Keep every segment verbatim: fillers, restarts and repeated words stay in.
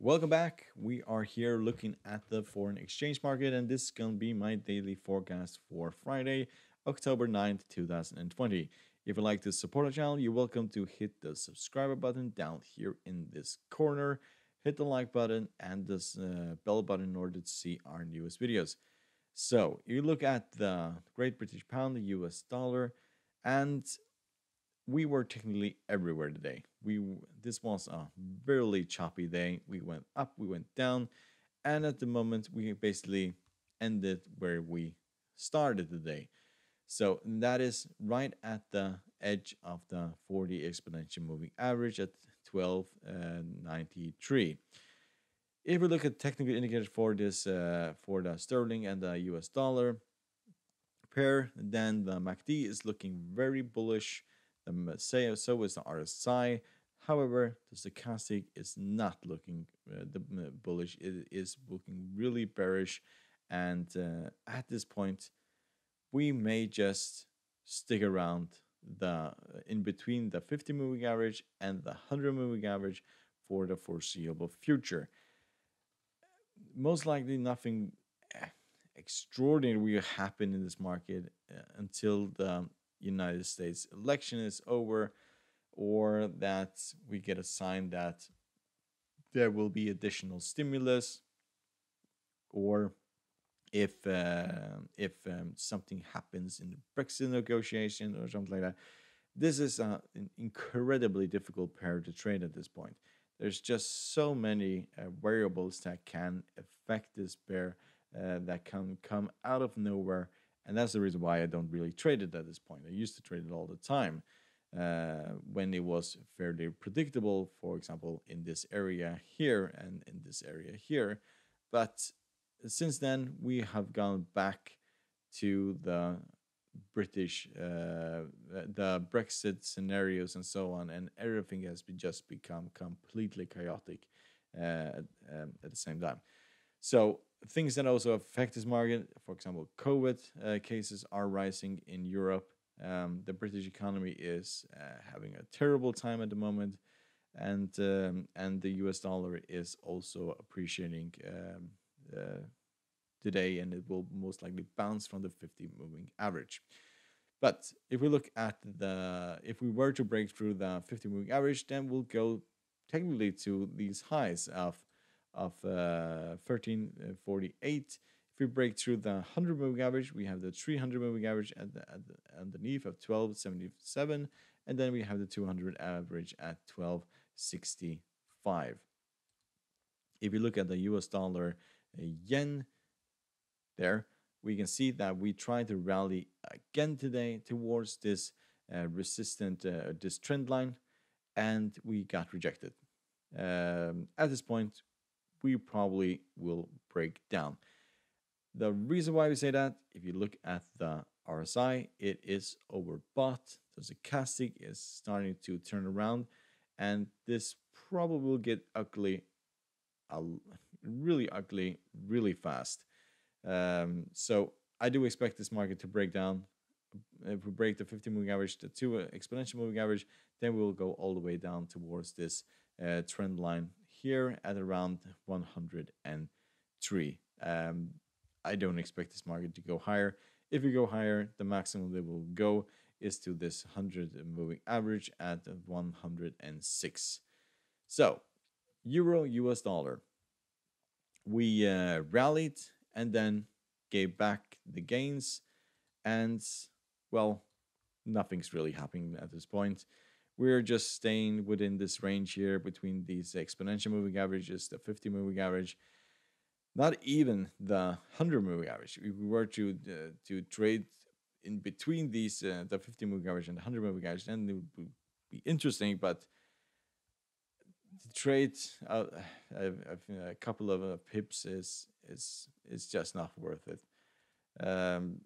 Welcome back. We are here looking at the foreign exchange market, and this is going to be my daily forecast for Friday, October ninth, two thousand twenty. If you'd like to support our channel, you're welcome to hit the subscriber button down here in this corner, hit the like button and this uh, bell button in order to see our newest videos. So you look at the Great British Pound, the U S dollar, and we were technically everywhere today. We this was a really choppy day. We went up, we went down, and at the moment we basically ended where we started the day. So that is right at the edge of the forty exponential moving average at twelve ninety-three. If we look at technical indicators for this uh, for the sterling and the U S dollar pair, then the M A C D is looking very bullish. So is the R S I. However, the stochastic is not looking uh, the, uh, bullish. It is looking really bearish, and uh, at this point, we may just stick around the in between the fifty moving average and the one hundred moving average for the foreseeable future. Most likely, nothing extraordinary will happen in this market uh, until the United States election is over, or that we get a sign that there will be additional stimulus, or if uh, if um, something happens in the Brexit negotiation or something like that. This is uh, an incredibly difficult pair to trade at this point. There's just so many uh, variables that can affect this pair uh, that can come out of nowhere. And that's the reason why I don't really trade it at this point. I used to trade it all the time uh, when it was fairly predictable, for example, in this area here and in this area here. But since then, we have gone back to the British, uh, the Brexit scenarios and so on, and everything has been just become completely chaotic uh, at, um, at the same time. So things that also affect this market, for example, COVID uh, cases are rising in Europe. Um, the British economy is uh, having a terrible time at the moment, and um, and the U S dollar is also appreciating um, uh, today, and it will most likely bounce from the fifty moving average. But if we look at the, if we were to break through the fifty moving average, then we'll go technically to these highs of of uh, thirteen forty-eight. If we break through the one hundred moving average, we have the three hundred moving average at the, at the underneath of twelve seventy-seven, and then we have the two hundred average at twelve sixty-five. If you look at the U S dollar uh, yen there, we can see that we try to rally again today towards this uh, resistant uh, this trend line, and we got rejected. Um, at this point, we probably will break down. The reason why we say that, if you look at the R S I, it is overbought. The stochastic is starting to turn around, and this probably will get ugly, uh, really ugly, really fast. Um, so I do expect this market to break down. If we break the fifty moving average, the two exponential moving average, then we will go all the way down towards this uh, trend line here at around one hundred and three. Um, I don't expect this market to go higher. If we go higher, the maximum they will go is to this one hundred moving average at one hundred and six. So, euro, U S dollar. We uh, rallied and then gave back the gains, and well, nothing's really happening at this point. We're just staying within this range here between these exponential moving averages, the fifty moving average, not even the one hundred moving average. If we were to uh, to trade in between these, uh, the fifty moving average and the one hundred moving average, then it would be interesting. But the trade uh, a couple of uh, pips is is is just not worth it. Um,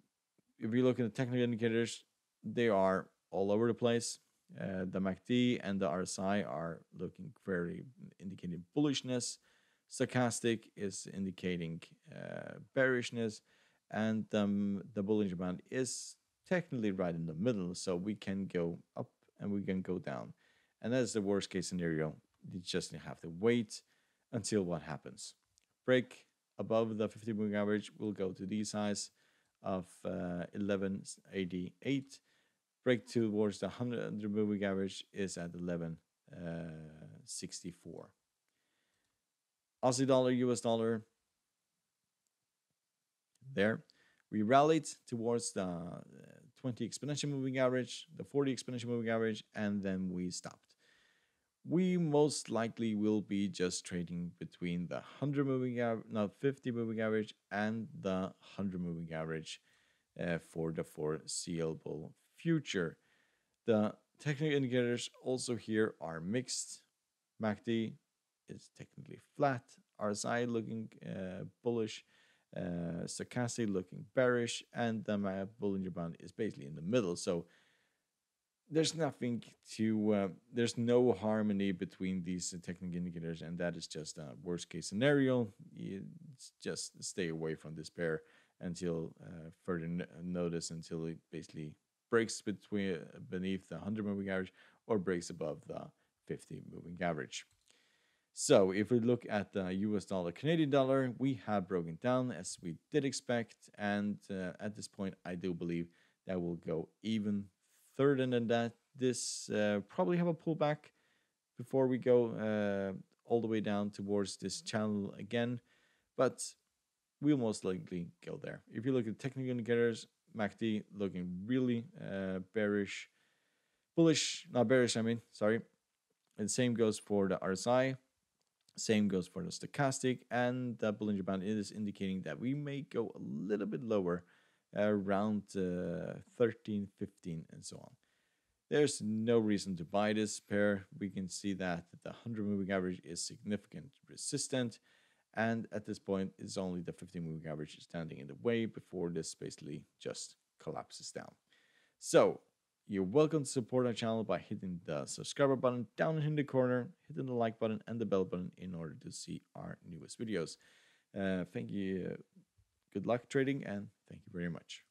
if we look at the technical indicators, they are all over the place. Uh, the M A C D and the R S I are looking very indicating bullishness. Stochastic is indicating uh, bearishness, and um, the Bollinger Band is technically right in the middle, so we can go up and we can go down, and that's the worst case scenario. You just have to wait until what happens. Break above the fifty moving average will go to the size of uh, eleven eighty-eight. Break towards the one hundred moving average is at eleven sixty-four. Aussie dollar, U S dollar. There. We rallied towards the twenty exponential moving average, the forty exponential moving average, and then we stopped. We most likely will be just trading between the one hundred moving average, no, fifty moving average, and the one hundred moving average uh, for the foreseeable future. The technical indicators also here are mixed. M A C D is technically flat. R S I looking uh, bullish. Uh, Stochastic looking bearish, and the uh, Bollinger Band is basically in the middle. So there's nothing to, uh, there's no harmony between these uh, technical indicators, and that is just a worst case scenario. You just stay away from this pair until uh, further no notice, until it basically breaks between uh, beneath the one hundred moving average or breaks above the fifty moving average. So if we look at the U S dollar, Canadian dollar, we have broken down as we did expect. And uh, at this point, I do believe that will go even further than that. This uh, probably have a pullback before we go uh, all the way down towards this channel again. But we'll most likely go there. If you look at technical indicators, M A C D looking really uh, bearish, bullish, not bearish, I mean, sorry. And same goes for the R S I. Same goes for the stochastic, and the Bollinger Band is indicating that we may go a little bit lower, uh, around uh, thirteen, fifteen, and so on. There's no reason to buy this pair. We can see that the one hundred moving average is significant resistant, and at this point, it's only the fifty moving average standing in the way before this basically just collapses down. So you're welcome to support our channel by hitting the subscriber button down in the corner, hitting the like button and the bell button in order to see our newest videos. Uh, thank you. Good luck trading, and thank you very much.